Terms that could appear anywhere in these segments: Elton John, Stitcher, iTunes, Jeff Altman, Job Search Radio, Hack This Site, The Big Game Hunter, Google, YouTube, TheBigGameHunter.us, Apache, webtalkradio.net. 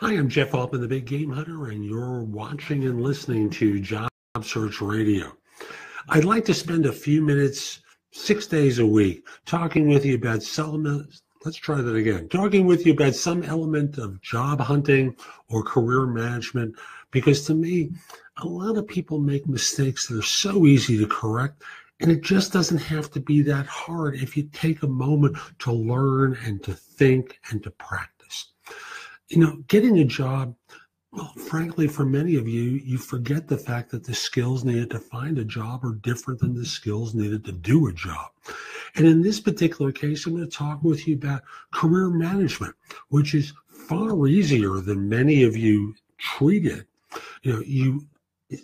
Hi, I'm Jeff Altman, The Big Game Hunter, and you're watching and listening to Job Search Radio. I'd like to spend a few minutes, 6 days a week, talking with you about some element of job hunting or career management, because to me, a lot of people make mistakes that are so easy to correct, and it just doesn't have to be that hard if you take a moment to learn and to think and to practice. You know, getting a job, well, frankly, for many of you, you forget the fact that the skills needed to find a job are different than the skills needed to do a job. And in this particular case, I'm going to talk with you about career management, which is far easier than many of you treat it. You know,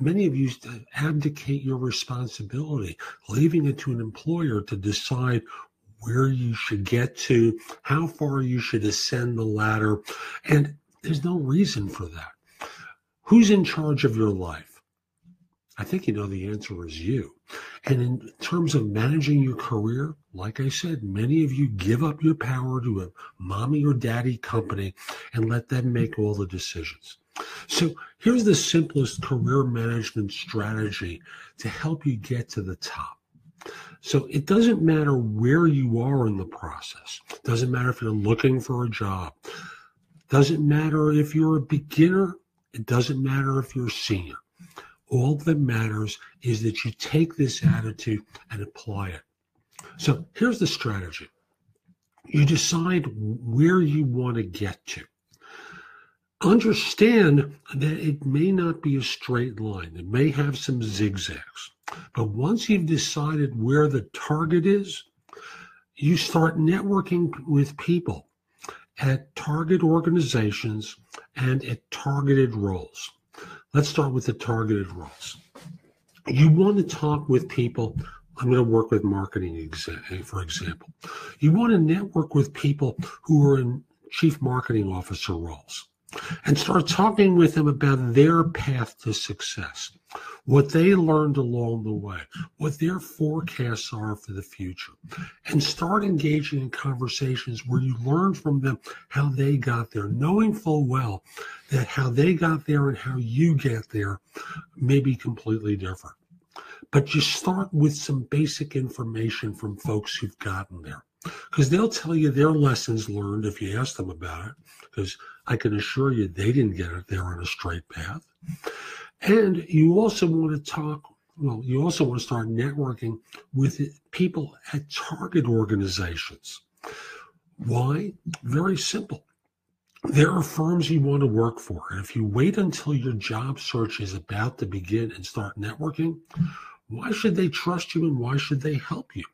many of you abdicate your responsibility, leaving it to an employer to decide where you should get to, how far you should ascend the ladder, and there's no reason for that. Who's in charge of your life? I think you know the answer is you. And in terms of managing your career, like I said, many of you give up your power to a mommy or daddy company and let them make all the decisions. So here's the simplest career management strategy to help you get to the top. So it doesn't matter where you are in the process. It doesn't matter if you're looking for a job. It doesn't matter if you're a beginner. It doesn't matter if you're a senior. All that matters is that you take this attitude and apply it. So here's the strategy. You decide where you want to get to. Understand that it may not be a straight line. It may have some zigzags. But once you've decided where the target is, you start networking with people at target organizations and at targeted roles. Let's start with the targeted roles. You want to talk with people. I'm going to work with marketing, for example. You want to network with people who are in chief marketing officer roles and start talking with them about their path to success, what they learned along the way, what their forecasts are for the future, and start engaging in conversations where you learn from them how they got there, knowing full well that how they got there and how you get there may be completely different. But you start with some basic information from folks who've gotten there, because they'll tell you their lessons learned if you ask them about it, because I can assure you they didn't get it there on a straight path. And you also want to start networking with people at target organizations. Why? Very simple. There are firms you want to work for, and if you wait until your job search is about to begin and start networking, why should they trust you and why should they help you?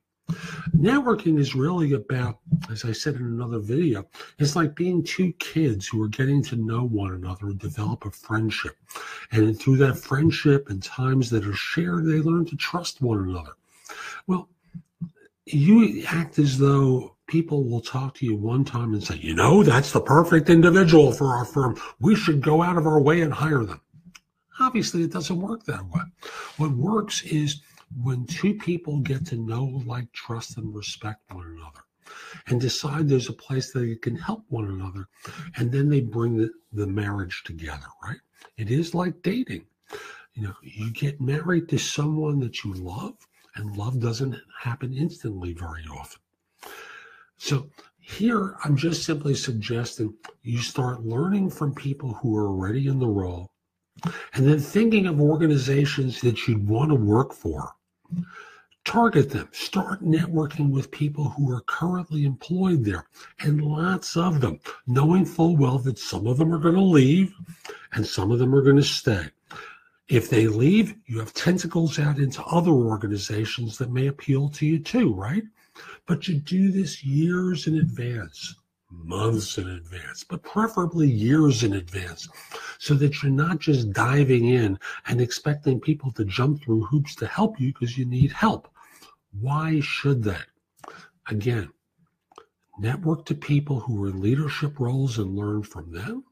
Networking is really about, as I said in another video, it's like being two kids who are getting to know one another and develop a friendship. And through that friendship and times that are shared, they learn to trust one another. Well, you act as though people will talk to you one time and say, you know, that's the perfect individual for our firm. We should go out of our way and hire them. Obviously, it doesn't work that way. What works is when two people get to know, like, trust, and respect one another and decide there's a place that they can help one another, and then they bring the marriage together, right? It is like dating. You know, you get married to someone that you love, and love doesn't happen instantly very often. So here, I'm just simply suggesting you start learning from people who are already in the role, and then thinking of organizations that you'd want to work for. Target them. Start networking with people who are currently employed there, and lots of them, knowing full well that some of them are going to leave and some of them are going to stay. If they leave, you have tentacles out into other organizations that may appeal to you too, right? But you do this years in advance, months in advance, but preferably years in advance, so that you're not just diving in and expecting people to jump through hoops to help you because you need help. Why should they? Again, network to people who are in leadership roles and learn from them.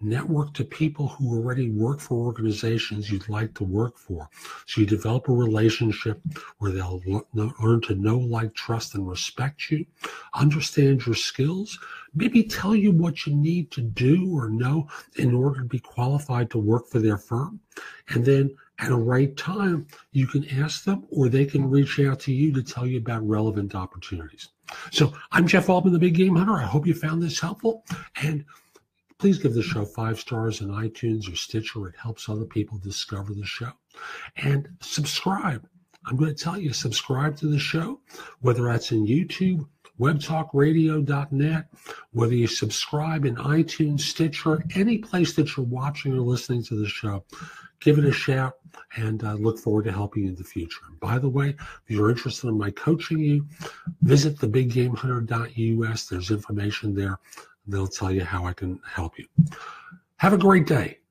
Network to people who already work for organizations you'd like to work for. So you develop a relationship where they'll learn to know, like, trust, and respect you, understand your skills, maybe tell you what you need to do or know in order to be qualified to work for their firm. And then at a right time, you can ask them or they can reach out to you to tell you about relevant opportunities. So I'm Jeff Altman, the Big Game Hunter. I hope you found this helpful. And please give the show 5 stars in iTunes or Stitcher. It helps other people discover the show. And subscribe. I'm going to tell you, subscribe to the show, whether that's in YouTube, webtalkradio.net, whether you subscribe in iTunes, Stitcher, any place that you're watching or listening to the show. Give it a shout, and I look forward to helping you in the future. And by the way, if you're interested in my coaching you, visit TheBigGameHunter.us. There's information there. They'll tell you how I can help you. Have a great day.